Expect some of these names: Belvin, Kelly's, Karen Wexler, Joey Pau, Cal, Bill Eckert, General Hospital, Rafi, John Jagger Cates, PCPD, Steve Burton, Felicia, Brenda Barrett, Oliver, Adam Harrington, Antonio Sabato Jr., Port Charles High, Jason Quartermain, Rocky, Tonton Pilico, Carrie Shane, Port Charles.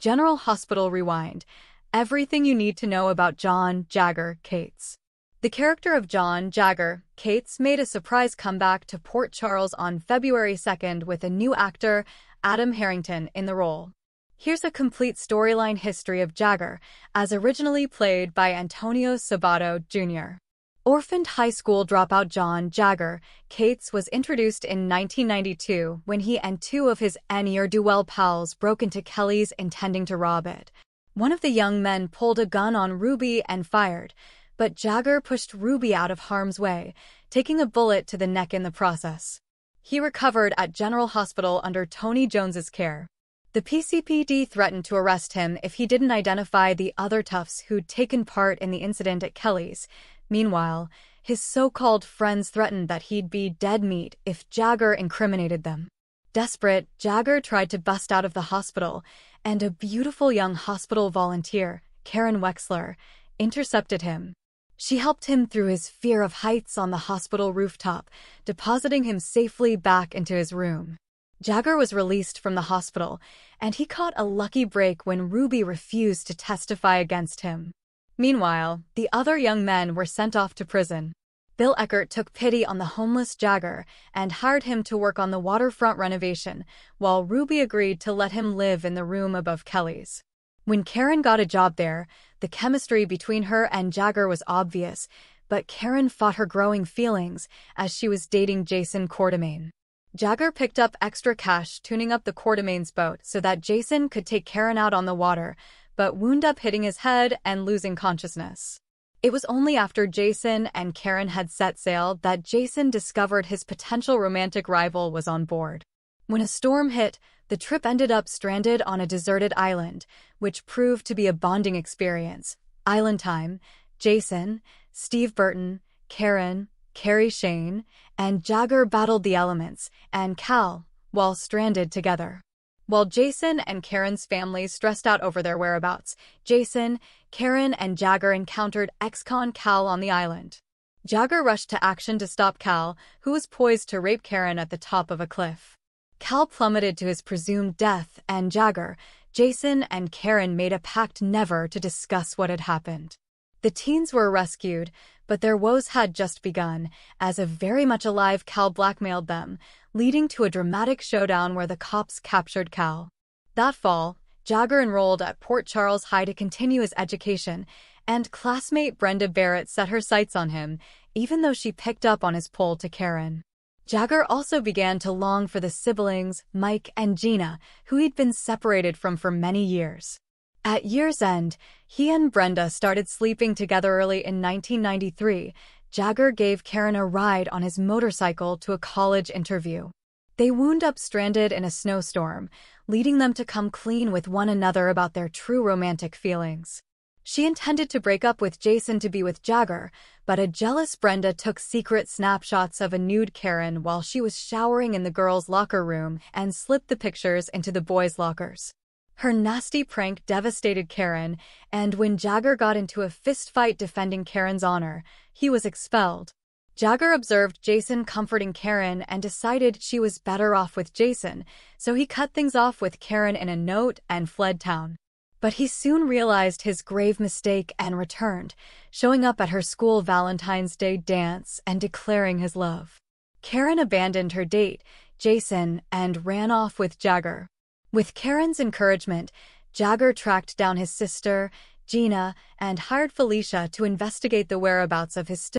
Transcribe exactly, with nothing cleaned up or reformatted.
General Hospital Rewind. Everything you need to know about John Jagger Cates. The character of John Jagger Cates made a surprise comeback to Port Charles on February second with a new actor, Adam Harrington, in the role. Here's a complete storyline history of Jagger, as originally played by Antonio Sabato Junior Orphaned high school dropout John Jagger Cates was introduced in nineteen ninety-two when he and two of his ne'er-do-well pals broke into Kelly's intending to rob it. One of the young men pulled a gun on Ruby and fired, but Jagger pushed Ruby out of harm's way, taking a bullet to the neck in the process. He recovered at General Hospital under Tony Jones's care. The P C P D threatened to arrest him if he didn't identify the other toughs who'd taken part in the incident at Kelly's. Meanwhile, his so-called friends threatened that he'd be dead meat if Jagger incriminated them. Desperate, Jagger tried to bust out of the hospital, and a beautiful young hospital volunteer, Karen Wexler, intercepted him. She helped him through his fear of heights on the hospital rooftop, depositing him safely back into his room. Jagger was released from the hospital, and he caught a lucky break when Ruby refused to testify against him. Meanwhile, the other young men were sent off to prison. Bill Eckert took pity on the homeless Jagger and hired him to work on the waterfront renovation, while Ruby agreed to let him live in the room above Kelly's. When Karen got a job there, the chemistry between her and Jagger was obvious, but Karen fought her growing feelings as she was dating Jason Quartermain. Jagger picked up extra cash tuning up the Quartermain's boat so that Jason could take Karen out on the water, but wound up hitting his head and losing consciousness. It was only after Jason and Karen had set sail that Jason discovered his potential romantic rival was on board. When a storm hit, the trip ended up stranded on a deserted island, which proved to be a bonding experience. Island time, Jason, Steve Burton, Karen, Carrie Shane, and Jagger battled the elements, and Cal, while stranded together. While Jason and Karen's families stressed out over their whereabouts, Jason, Karen, and Jagger encountered ex-con Cal on the island. Jagger rushed to action to stop Cal, who was poised to rape Karen at the top of a cliff. Cal plummeted to his presumed death, and Jagger, Jason, and Karen made a pact never to discuss what had happened. The teens were rescued, but their woes had just begun, as a very much alive Cal blackmailed them, leading to a dramatic showdown where the cops captured Cal. That fall, Jagger enrolled at Port Charles High to continue his education, and classmate Brenda Barrett set her sights on him, even though she picked up on his pull to Karen. Jagger also began to long for the siblings, Mike and Gina, who he'd been separated from for many years. At year's end, he and Brenda started sleeping together early in nineteen ninety-three. Jagger gave Karen a ride on his motorcycle to a college interview. They wound up stranded in a snowstorm, leading them to come clean with one another about their true romantic feelings. She intended to break up with Jason to be with Jagger, but a jealous Brenda took secret snapshots of a nude Karen while she was showering in the girls' locker room and slipped the pictures into the boys' lockers. Her nasty prank devastated Karen, and when Jagger got into a fistfight defending Karen's honor, he was expelled. Jagger observed Jason comforting Karen and decided she was better off with Jason, so he cut things off with Karen in a note and fled town. But he soon realized his grave mistake and returned, showing up at her school Valentine's Day dance and declaring his love. Karen abandoned her date, Jason, and ran off with Jagger. With Karen's encouragement, Jagger tracked down his sister, Gina, and hired Felicia to investigate the whereabouts of his sister.